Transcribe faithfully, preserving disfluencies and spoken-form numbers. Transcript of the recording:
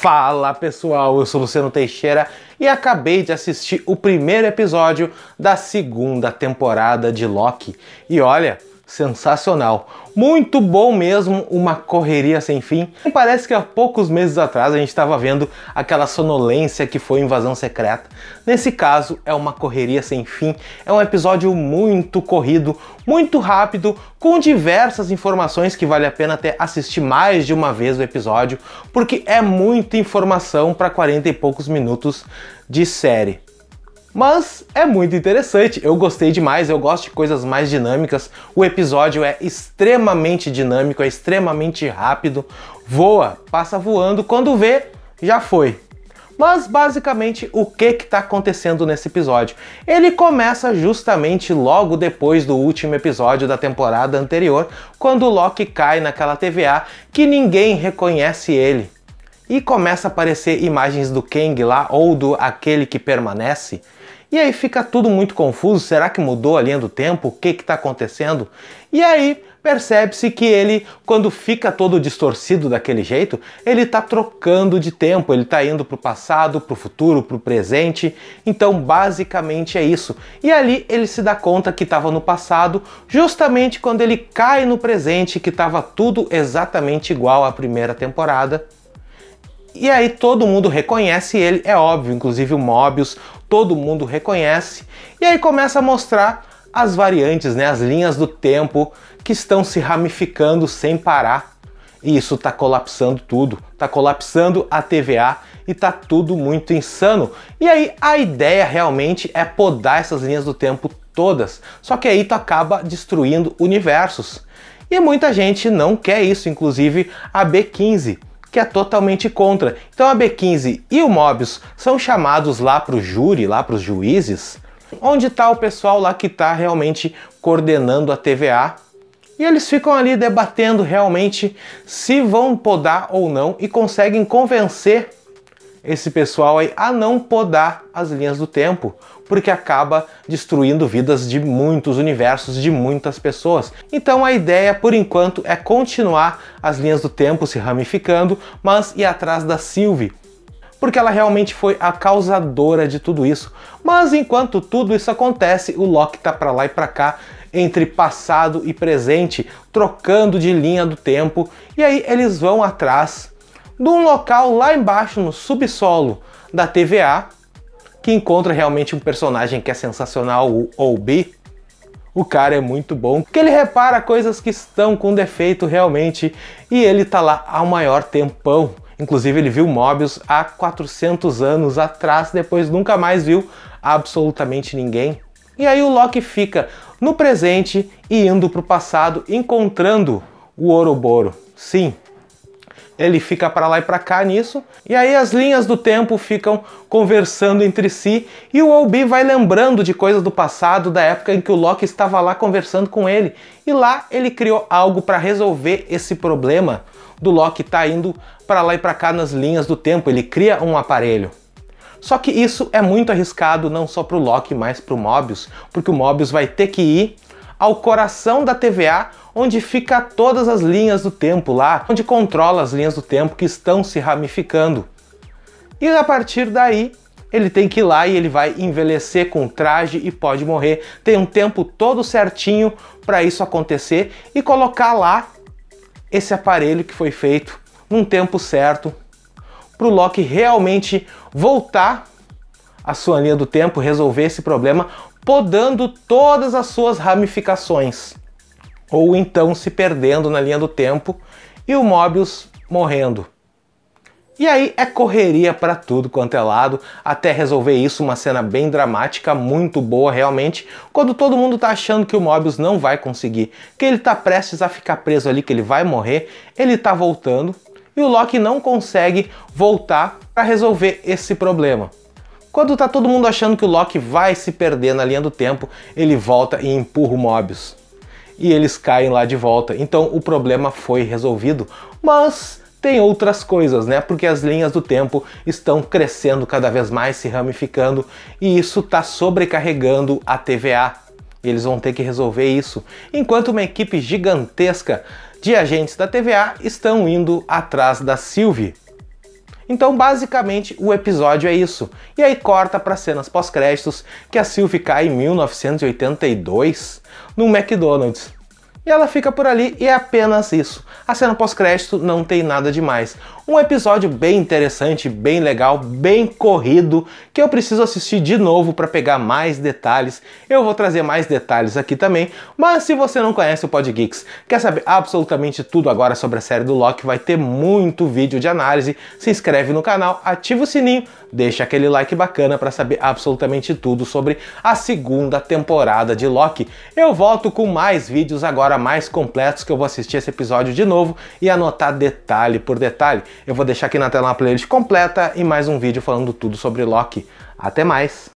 Fala pessoal, eu sou Luciano Teixeira e acabei de assistir o primeiro episódio da segunda temporada de Loki. E olha, sensacional! Muito bom mesmo, uma correria sem fim. E parece que há poucos meses atrás a gente estava vendo aquela sonolência que foi Invasão Secreta. Nesse caso é uma correria sem fim, é um episódio muito corrido, muito rápido, com diversas informações que vale a pena até assistir mais de uma vez o episódio, porque é muita informação para quarenta e poucos minutos de série. Mas é muito interessante, eu gostei demais, eu gosto de coisas mais dinâmicas, o episódio é extremamente dinâmico, é extremamente rápido, voa, passa voando, quando vê, já foi. Mas basicamente o que que tá acontecendo nesse episódio? Ele começa justamente logo depois do último episódio da temporada anterior, quando o Loki cai naquela T V A que ninguém reconhece ele. E começa a aparecer imagens do Kang lá, ou do Aquele que Permanece. E aí fica tudo muito confuso, será que mudou a linha do tempo? O que que tá acontecendo? E aí percebe-se que ele, quando fica todo distorcido daquele jeito, ele tá trocando de tempo, ele tá indo pro passado, pro futuro, pro presente. Então basicamente é isso. E ali ele se dá conta que estava no passado, justamente quando ele cai no presente, que estava tudo exatamente igual à primeira temporada. E aí todo mundo reconhece ele, é óbvio, inclusive o Mobius, todo mundo reconhece. E aí começa a mostrar as variantes, né, as linhas do tempo que estão se ramificando sem parar. E isso tá colapsando tudo, tá colapsando a T V A e tá tudo muito insano. E aí a ideia realmente é podar essas linhas do tempo todas, só que aí tu acaba destruindo universos. E muita gente não quer isso, inclusive a B quinze. Que é totalmente contra. Então a B quinze e o Mobius são chamados lá para o júri, lá para os juízes, onde está o pessoal lá que está realmente coordenando a T V A. E eles ficam ali debatendo realmente se vão podar ou não e conseguem convencer esse pessoal aí a não podar as linhas do tempo, porque acaba destruindo vidas de muitos universos, de muitas pessoas. Então a ideia, por enquanto, é continuar as linhas do tempo se ramificando, mas ir atrás da Sylvie, porque ela realmente foi a causadora de tudo isso. Mas enquanto tudo isso acontece, o Loki tá pra lá e pra cá, entre passado e presente, trocando de linha do tempo, e aí eles vão atrás de um local lá embaixo, no subsolo da T V A, que encontra realmente um personagem que é sensacional, o O B. O cara é muito bom, porque ele repara coisas que estão com defeito realmente, e ele tá lá há o maior tempão. Inclusive ele viu Mobius há quatrocentos anos atrás, depois nunca mais viu absolutamente ninguém. E aí o Loki fica no presente e indo pro passado, encontrando o Ouroboro. Sim. Ele fica para lá e para cá nisso, e aí as linhas do tempo ficam conversando entre si, e o O B vai lembrando de coisas do passado, da época em que o Loki estava lá conversando com ele. E lá ele criou algo para resolver esse problema do Loki tá indo para lá e para cá nas linhas do tempo, ele cria um aparelho. Só que isso é muito arriscado, não só para o Loki, mas para o Mobius, porque o Mobius vai ter que ir ao coração da T V A, onde fica todas as linhas do tempo lá, onde controla as linhas do tempo que estão se ramificando. E a partir daí, ele tem que ir lá e ele vai envelhecer com traje e pode morrer. Tem um tempo todo certinho para isso acontecer e colocar lá esse aparelho que foi feito num tempo certo para o Loki realmente voltar à sua linha do tempo, resolver esse problema, podando todas as suas ramificações, ou então se perdendo na linha do tempo e o Mobius morrendo. E aí é correria para tudo quanto é lado, até resolver isso, uma cena bem dramática, muito boa realmente, quando todo mundo tá achando que o Mobius não vai conseguir, que ele tá prestes a ficar preso ali, que ele vai morrer, ele tá voltando e o Loki não consegue voltar para resolver esse problema. Quando tá todo mundo achando que o Loki vai se perder na linha do tempo, ele volta e empurra o Mobius. E eles caem lá de volta. Então o problema foi resolvido. Mas tem outras coisas, né? Porque as linhas do tempo estão crescendo cada vez mais, se ramificando. E isso tá sobrecarregando a T V A. E eles vão ter que resolver isso. Enquanto uma equipe gigantesca de agentes da T V A estão indo atrás da Sylvie. Então, basicamente, o episódio é isso. E aí corta para cenas pós-créditos, que a Sylvie cai em mil novecentos e oitenta e dois num McDonald's. E ela fica por ali e é apenas isso. A cena pós-crédito não tem nada demais. Um episódio bem interessante, bem legal, bem corrido, que eu preciso assistir de novo para pegar mais detalhes. Eu vou trazer mais detalhes aqui também, mas se você não conhece o Podgeeks, quer saber absolutamente tudo agora sobre a série do Loki, vai ter muito vídeo de análise. Se inscreve no canal, ativa o sininho, deixa aquele like bacana para saber absolutamente tudo sobre a segunda temporada de Loki. Eu volto com mais vídeos agora mais completos, que eu vou assistir esse episódio de novo e anotar detalhe por detalhe. Eu vou deixar aqui na tela uma playlist completa e mais um vídeo falando tudo sobre Loki. Até mais!